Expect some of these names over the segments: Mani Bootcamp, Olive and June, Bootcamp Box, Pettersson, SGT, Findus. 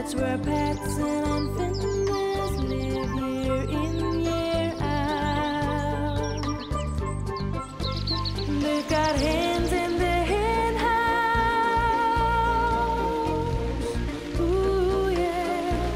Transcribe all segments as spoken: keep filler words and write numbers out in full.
That's where Pettersson and Findus live year in, year out. They've got hens in the hen house. Ooh, yeah.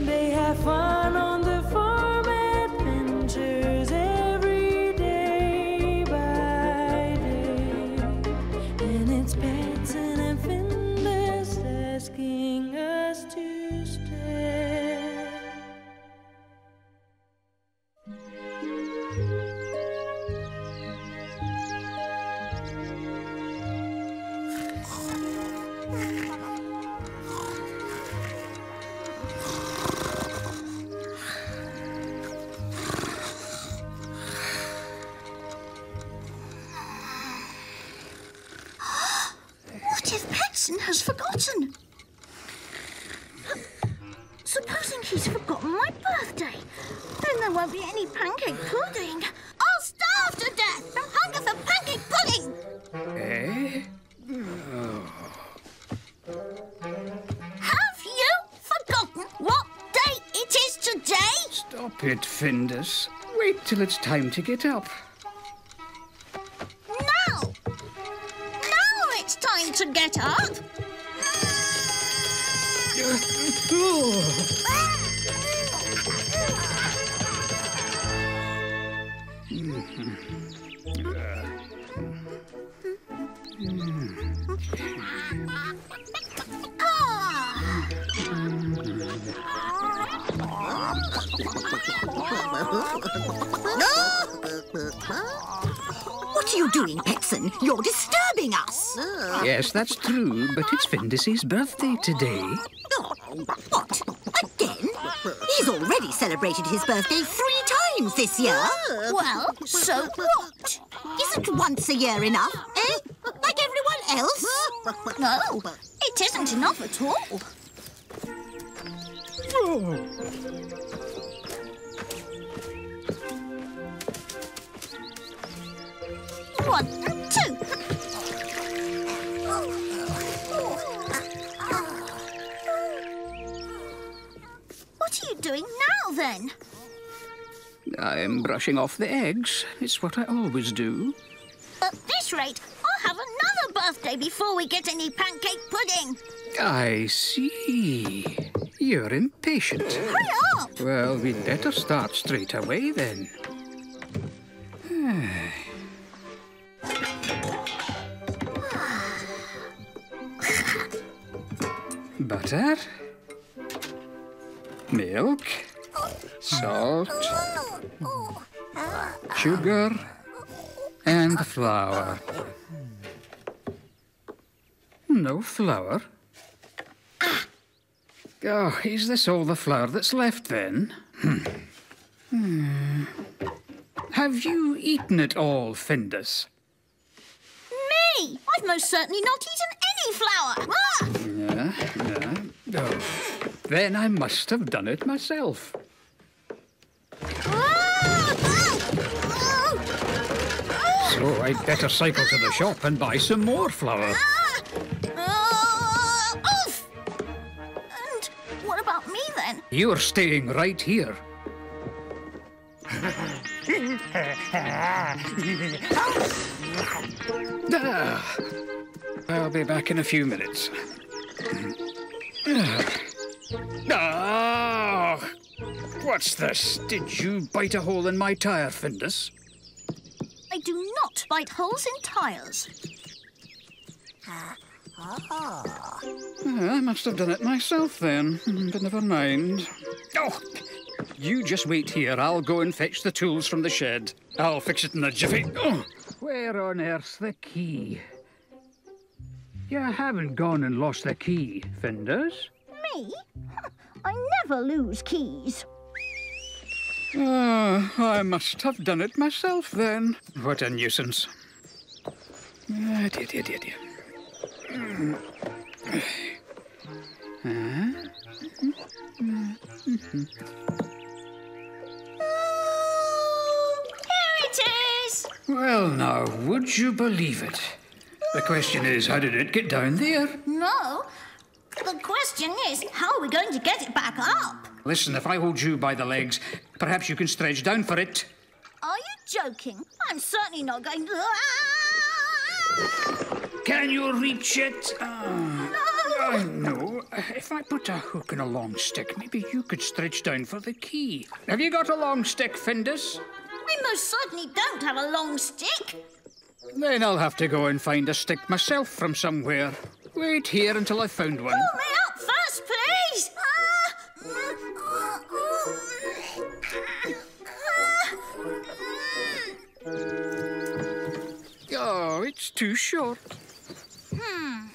They have fun on the farm, adventures every day by day. And it's Pettersson and Findus asking us to stay. What if Pettersson has forgotten? Supposing he's forgotten my birthday, then there won't be any pancake pudding. I'll starve to death from hunger for pancake pudding! Eh? Oh. Have you forgotten what day it is today? Stop it, Findus. Wait till it's time to get up. Now! Now it's time to get up! What are you doing, Pettersson? You're disturbing us. Yes, that's true, but it's Findus's birthday today. What? Again? He's already celebrated his birthday three times this year. Well, so what? Isn't once a year enough, eh? Like everyone else? No, it isn't enough at all. Oh. One and two. Doing now, then? I'm brushing off the eggs. It's what I always do. At this rate, I'll have another birthday before we get any pancake pudding. I see. You're impatient. Hurry up! Well, we'd better start straight away, then. Butter. Milk, salt, sugar, and flour. No flour? Oh, is this all the flour that's left, then? Hmm. Have you eaten it all, Findus? Me? I've most certainly not eaten any flour! Ah! Yeah, yeah. Oh. Then I must have done it myself. So I'd better cycle to the shop and buy some more flour. And what about me, then? You're staying right here. Ah, I'll be back in a few minutes. Ah! What's this? Did you bite a hole in my tyre, Findus? I do not bite holes in tyres. Ah, I must have done it myself then, but never mind. Oh! You just wait here. I'll go and fetch the tools from the shed. I'll fix it in a jiffy. Oh. Where on earth's the key? You haven't gone and lost the key, Findus. I never lose keys. Uh, I must have done it myself, then. What a nuisance. Ah, dear, dear, dear, dear. Here it is! Well, now, would you believe it? The question is, how did it get down there? No, the question question is, how are we going to get it back up? Listen, if I hold you by the legs, perhaps you can stretch down for it. Are you joking? I'm certainly not going to... Can you reach it? Uh, no. Uh, no. If I put a hook and a long stick, maybe you could stretch down for the key. Have you got a long stick, Findus? I most certainly don't have a long stick. Then I'll have to go and find a stick myself from somewhere. Wait here until I've found one. Pull me up first, please! Oh, it's too short. Hmm.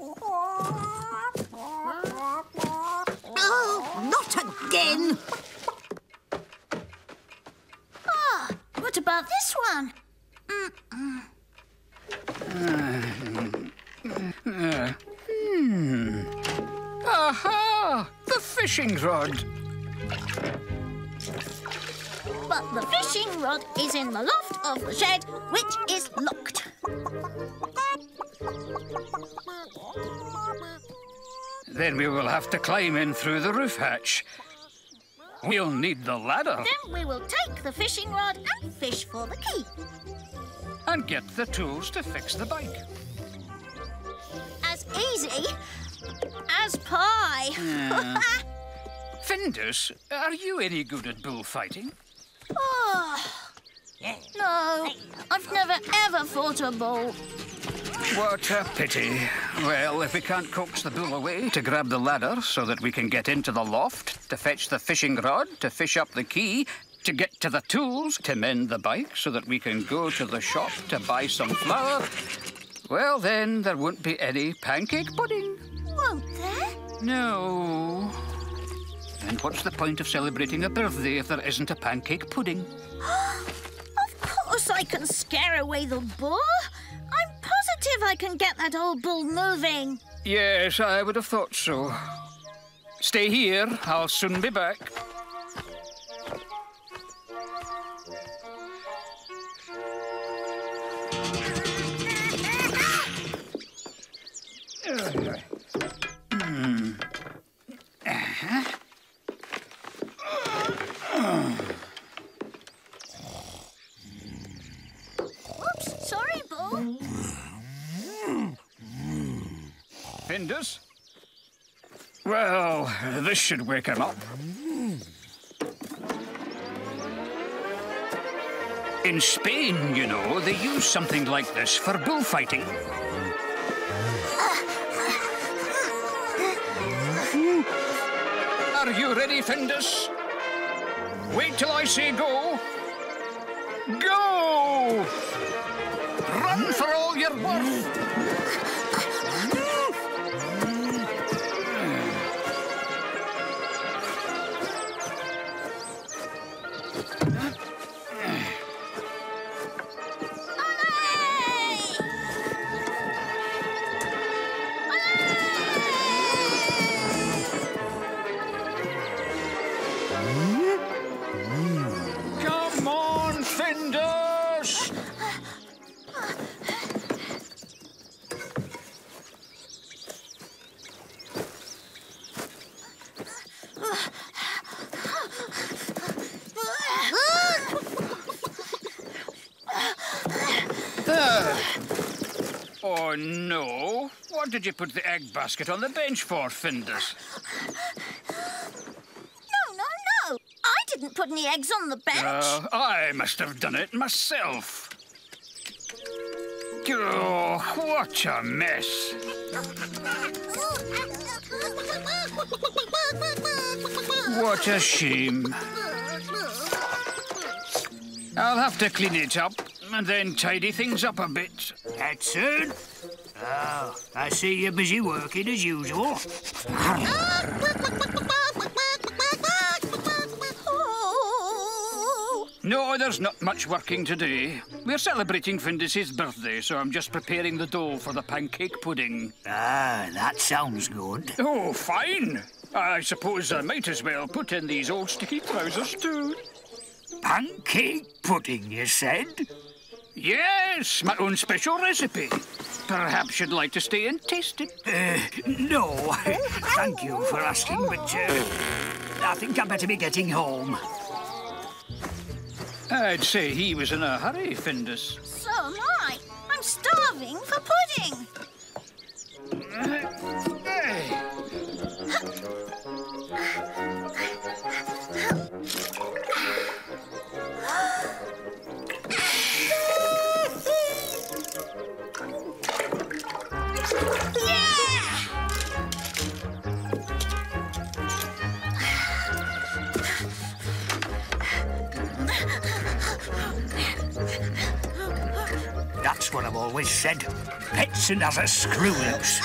Oh, not again! Ah, oh, what about this one? Mm-mm. Uh, uh, hmm. Aha! The fishing rod. But the fishing rod is in the loft of the shed, which is locked. Then we will have to climb in through the roof hatch. We'll need the ladder. Then we will take the fishing rod and fish for the key. And get the tools to fix the bike. As easy as pie. Yeah. Findus, are you any good at bullfighting? Oh, no, I've never ever fought a bull. What a pity. Well, if we can't coax the bull away to grab the ladder so that we can get into the loft, to fetch the fishing rod, to fish up the key, to get to the tools, to mend the bike so that we can go to the shop to buy some flour, well, then there won't be any pancake pudding. Won't there? No. And what's the point of celebrating a birthday if there isn't a pancake pudding? Of course I can scare away the bull. I'm positive I can get that old bull moving. Yes, I would have thought so. Stay here. I'll soon be back. Findus? Well, this should wake him up. In Spain, you know, they use something like this for bullfighting. Are you ready, Findus? Wait till I say go. Go! Run for all you're worth! Oh, no. What did you put the egg basket on the bench for, Findus? No, no, no. I didn't put any eggs on the bench. Uh, I must have done it myself. Oh, what a mess. What a shame. I'll have to clean it up. And then tidy things up a bit. That's soon. Oh, I see you're busy working as usual. No, there's not much working today. We're celebrating Findus's birthday, so I'm just preparing the dough for the pancake pudding. Ah, that sounds good. Oh, fine. I suppose I might as well put in these old sticky trousers too. Pancake pudding, you said? Yes, my own special recipe. perhaps you'd like to stay and taste it? Uh, no. Thank you for asking, but uh, I think I'd better be getting home. I'd say he was in a hurry, Findus. So am I. I'm starving for pudding. That's what I've always said. Pettersson has a screw loose.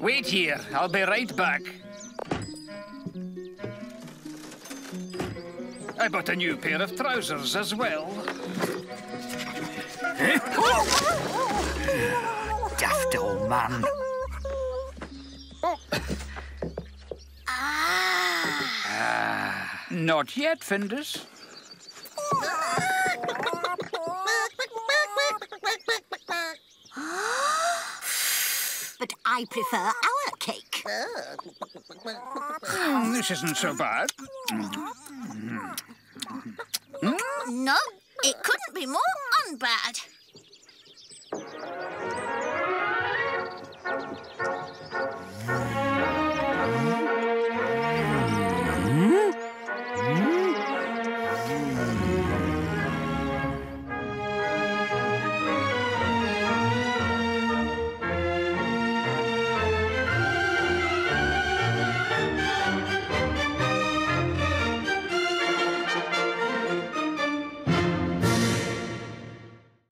Wait here. I'll be right back. I bought a new pair of trousers as well. Daft old man. Oh. Ah. Not yet, Findus. But I prefer our cake. Mm, this isn't so bad. Mm. No, it couldn't be more unbad.